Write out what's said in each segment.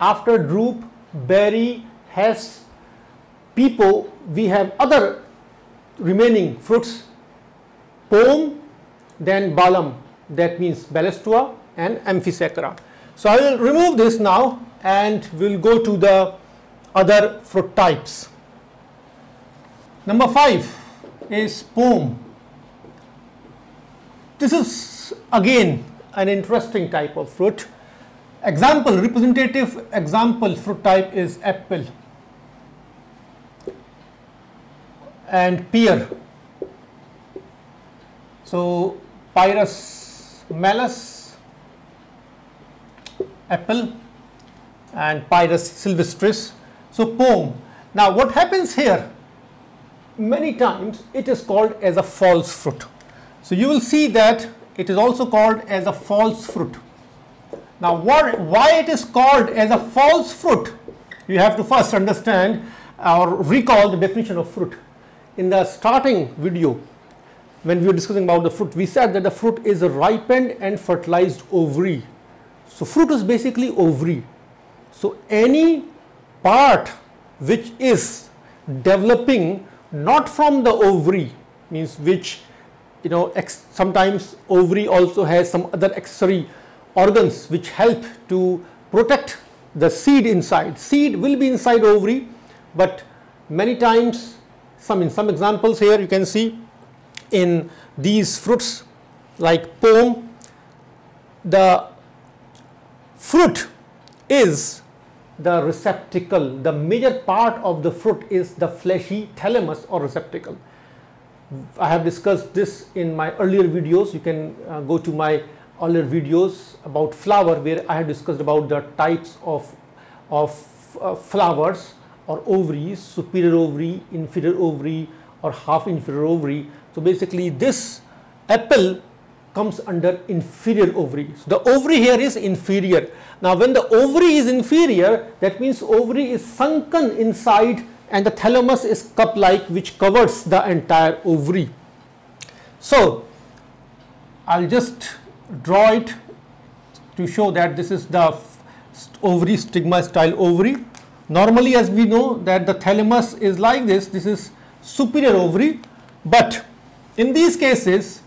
After Drupe, Berry, Hess, Pepo, we have other remaining fruits, Pome, then Balam, that means Ballastua and Amphisaccharina. So I will remove this now and we will go to the other fruit types. Number 5 is POME. This is again an interesting type of fruit. Example, representative example fruit type is apple and pear. So Pyrus malus, apple, and Pyrus sylvestris, so POME. Now what happens here, many times it is called as a false fruit. So you will see that it is also called as a false fruit. Now why it is called as a false fruit, you have to first understand or recall the definition of fruit. In the starting video, when we were discussing about the fruit, we said that the fruit is a ripened and fertilized ovary. So fruit is basically ovary. So any part which is developing not from the ovary, means which, you know, sometimes ovary also has some other accessory organs which help to protect the seed inside. Seed will be inside ovary, but many times, in some examples here you can see in these fruits like POME, the fruit is the receptacle. The major part of the fruit is the fleshy thalamus or receptacle. I have discussed this in my earlier videos. You can go to my earlier videos about flower, where I have discussed about the types of flowers or ovaries, superior ovary, inferior ovary, or half inferior ovary. So basically this apple comes under inferior ovary. So the ovary here is inferior. Now when the ovary is inferior, that means ovary is sunken inside and the thalamus is cup-like, which covers the entire ovary. So I'll just draw it to show that this is the ovary, stigma style ovary. Normally, as we know that the thalamus is like this, this is superior ovary, but in these cases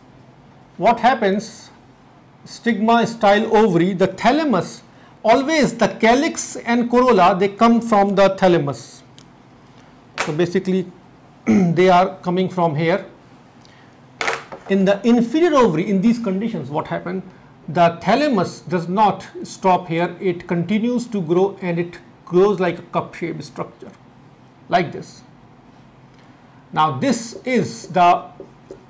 what happens, stigma style ovary, the thalamus, always the calyx and corolla, they come from the thalamus. So basically they are coming from here. In the inferior ovary, in these conditions, what happened, the thalamus does not stop here, it continues to grow and it grows like a cup-shaped structure like this. Now this is the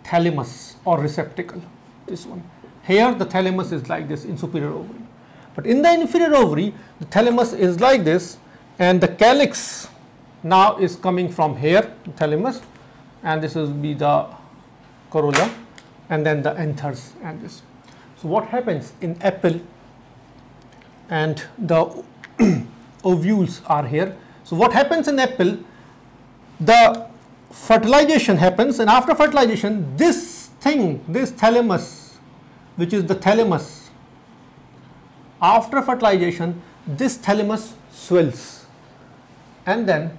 thalamus or receptacle, this one. Here the thalamus is like this in superior ovary. But in the inferior ovary, the thalamus is like this and the calyx now is coming from here, the thalamus, and this will be the corolla and then the anthers and this. So what happens in apple, and the ovules are here. So what happens in apple, the fertilization happens, and after fertilization this thing, this thalamus, which is the thalamus, after fertilization this thalamus swells and then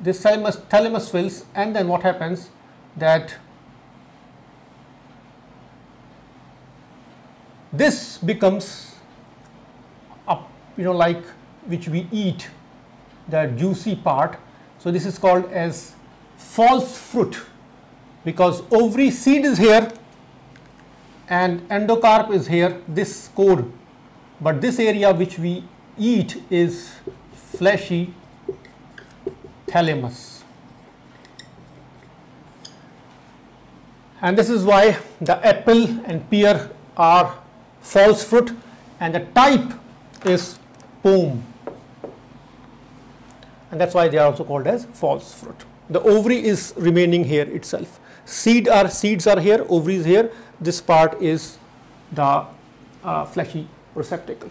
this thalamus swells, and then what happens, that this becomes up, you know, like which we eat, the juicy part. So this is called as false fruit, because ovary seed is here and endocarp is here, this core, but this area which we eat is fleshy thalamus. And this is why the apple and pear are false fruit and the type is POME, and that's why they are also called as false fruit. The ovary is remaining here itself. Seeds are here, ovaries here, this part is the fleshy receptacle.